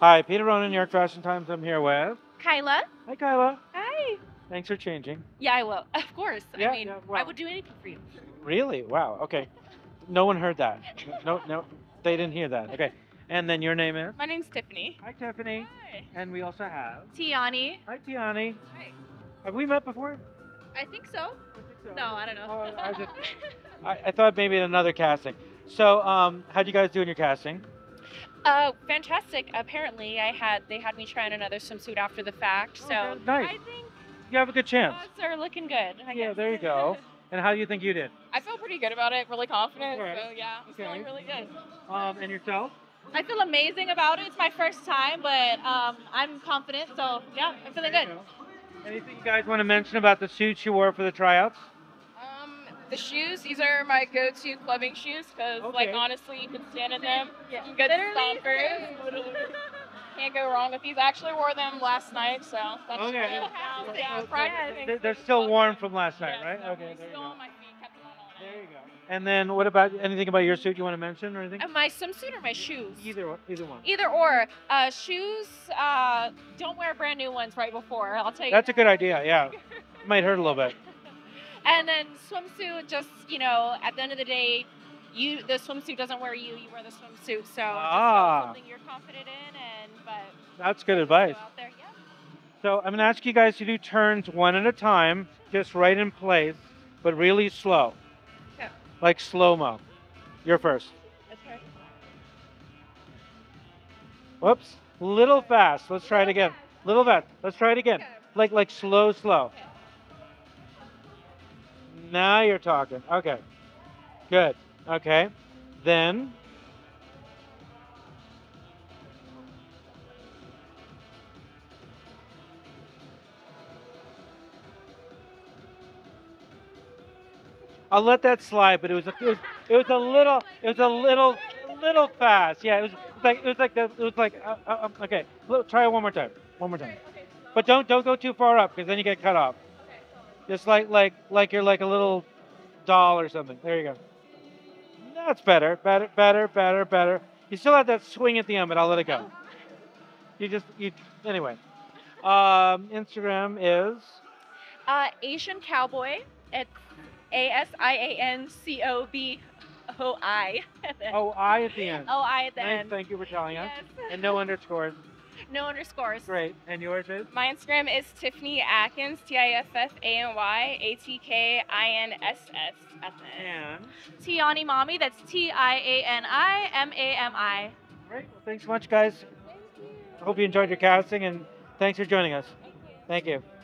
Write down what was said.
Hi, Peter Ronan, New York Fashion Times. I'm here with Kyla. Hi, Kyla. Hi. Thanks for changing. Yeah, I will. Of course. Yeah, I mean, yeah, wow. I would do anything for you. Really? Wow. Okay. No one heard that. No, they didn't hear that. Okay. And then your name is? My name's Tiffany. Hi, Tiffany. Hi. And we also have Tiani. Hi, Tiani. Hi. Have we met before? I think so. No, I don't know. Oh, I thought maybe in another casting. So, how'd you guys do in your casting? Fantastic. Apparently, they had me try on another swimsuit after the fact. Oh, so nice. I think you have a good chance. Odds are looking good. I guess. There you go. And how do you think you did? I feel pretty good about it. Really confident. Right. So yeah, I'm feeling really good. And yourself? I feel amazing about it. It's my first time, but I'm confident. So yeah, I'm feeling good. Go. Anything you guys want to mention about the suits you wore for the tryouts? The shoes, these are my go-to clubbing shoes because, like, honestly, you can stand in them. Yeah. Good stompers. Can't go wrong with these. I actually wore them last night, so that's They're still warm from last night, right? So okay, there you go. On my feet, kept them on. There you go. And then what about anything about your suit you want to mention or anything? My swimsuit or my shoes? Either one. Either or. Shoes, don't wear brand new ones right before, I'll tell you. That's a good idea, yeah. Might hurt a little bit. And then swimsuit, just, you know, at the end of the day, the swimsuit doesn't wear you, you wear the swimsuit. So just something you're confident in. That's good advice. Go out there, yeah. So I'm going to ask you guys to do turns one at a time, just right in place, but really slow. Yeah. Like slow-mo. You're first. That's right. Whoops. Little fast. Let's try it again. Little fast. Let's try it again. Like slow, slow. Okay. Now you're talking. Okay. Good. Okay. Then. I'll let that slide, but it was a little fast. Yeah, it was like okay. Try it one more time. But don't go too far up because then you get cut off. Just like you're like a little doll or something. There you go. That's better. You still have that swing at the end, but I'll let it go. Anyway. Instagram is Asian Cowboy. It's ASIANCOBOI. O-I at the end. O-I at the end. Thank you for telling us. Yes. And no underscores. No underscores. Great. And yours is? My Instagram is Tiffany Atkins, TIFFANY ATKINSS at the end. And? Tiani Mommy, that's TIANI MAMI. Great. Well, thanks so much, guys. Thank you. I hope you enjoyed your casting, and thanks for joining us. Thank you.